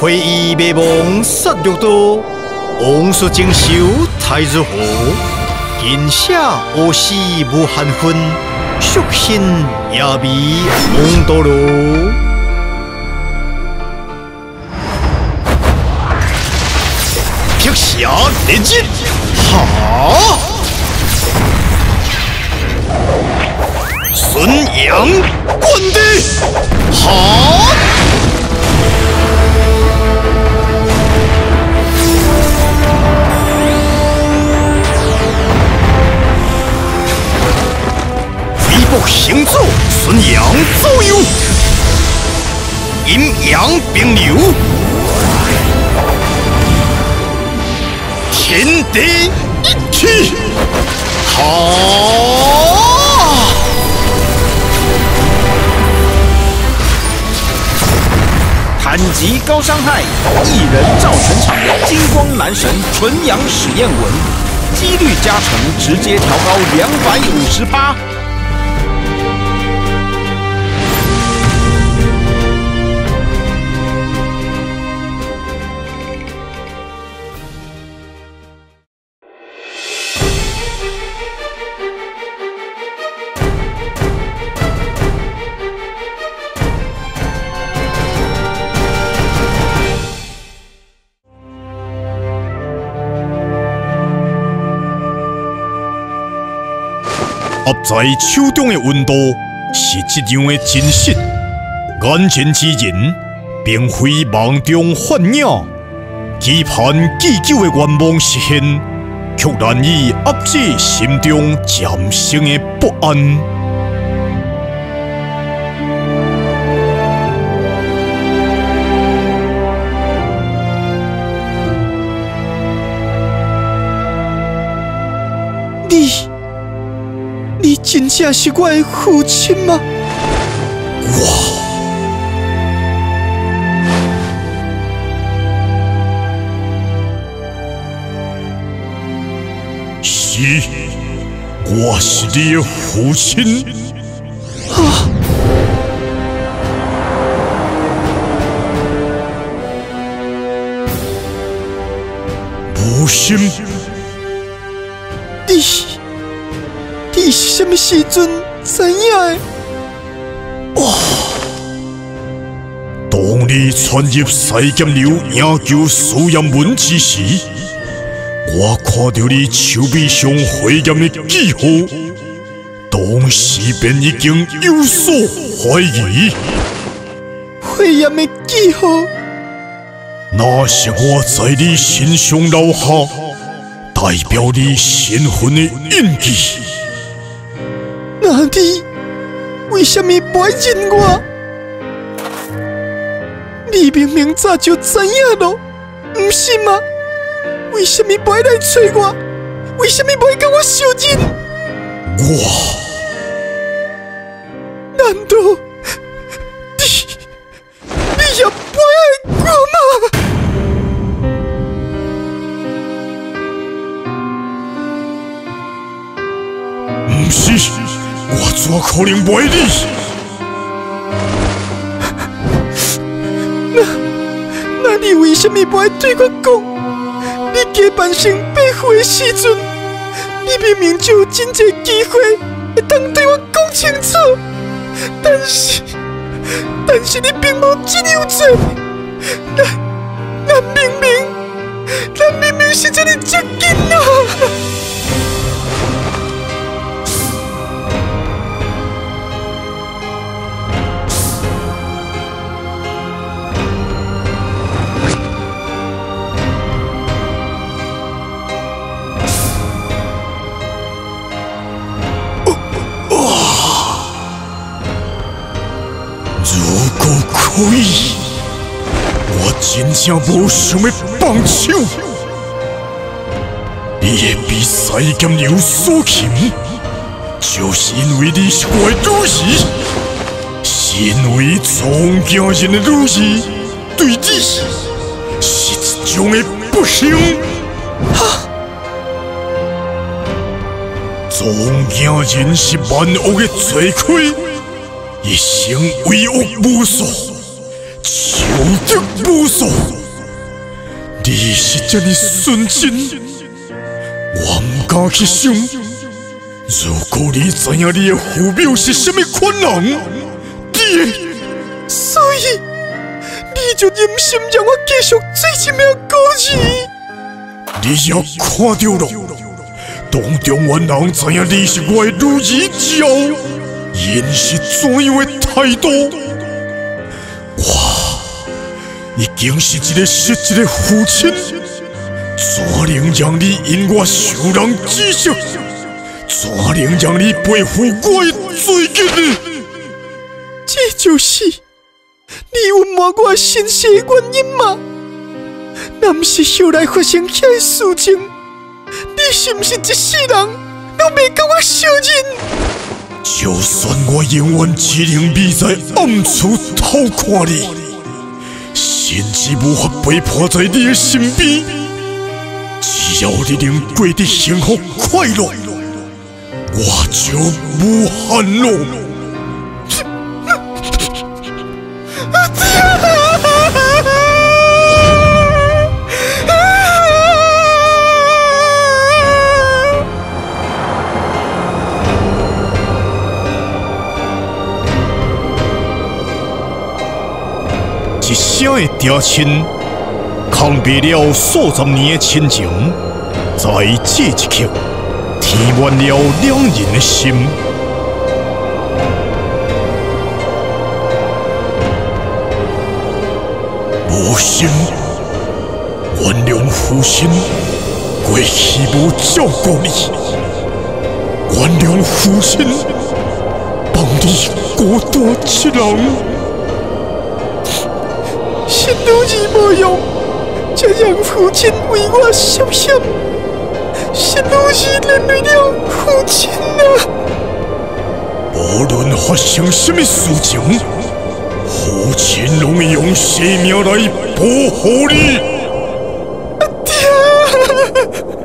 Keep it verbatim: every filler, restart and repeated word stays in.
挥衣灭亡杀戮刀，王术精修太如何？金舍乌丝无含分，蜀心夜迷王多罗。 碧霞连进，好！孙杨滚地，好！微步行走，孙杨左右，阴阳并流。 天地一气，好！弹极高伤害，一人造神场金光男神纯阳史艳文，几率加成直接调高两百五十八。 握在手中的温度是这样的真实，眼前之人并非梦中幻影，期盼既久的愿望实现，却难以压制心中渐生的不安。你。 你真正是我的父亲吗？我是，我是你的父亲。啊！母亲，你。 你是什么时阵知影的？哇！当你穿入西剑流营救苏彦文之时，我看到你手臂上火焰的记号，当时便已经有所怀疑。火焰的记号，那是我在你身上留下，代表你身份的印记。 那你为什么不爱认我？你明明早就知影了，不是吗？为什么不爱来找我？为什么不爱跟我相认？我难道你你也不爱我吗？ 不是，我怎可能袂你？那，那你为什么袂对我讲？你假扮成白虎的时阵，你明明就有真侪机会会当对我讲清楚，但是，但是你并无这样做。那，那明明，那明明是这么接近啊！ 可以，我真正无想要放手。你的比赛兼有所行，就是因为你是我的女儿，是因为从家人的女儿对你是一种的不幸。哈！从家人是万恶的罪魁，一生为恶无数。强敌无数，你是这么纯真，我唔敢去想。如果你知影你的父母是甚么款人，你，所以你就忍心让我继续做一名孤儿。你也看到了，当中原人知影你是我的女儿之后，因是怎样的态度？ 已经是一个失职的父亲，怎能让你因我受人指责？怎能让你背负我的罪孽呢？这就是你隐瞒我身世的原因吗？若不是后来发生遐事情，你是不是一世人都未跟我相认？就算我永远只能秘在暗处偷看你。 甚至无法陪伴在你的身边，只要你能过得幸福快乐，我就无憾了。阿爹，一声的爹亲，扛袂了数十年的亲情，在这一刻，填满了两人的心。母心，原谅父亲过去无照顾你，原谅父亲放你孤单一人。 是女儿无用，才让父亲为我设想。是女儿连累了父亲啊！无论发生什么事情，父亲拢会用生命来保护你。阿爹。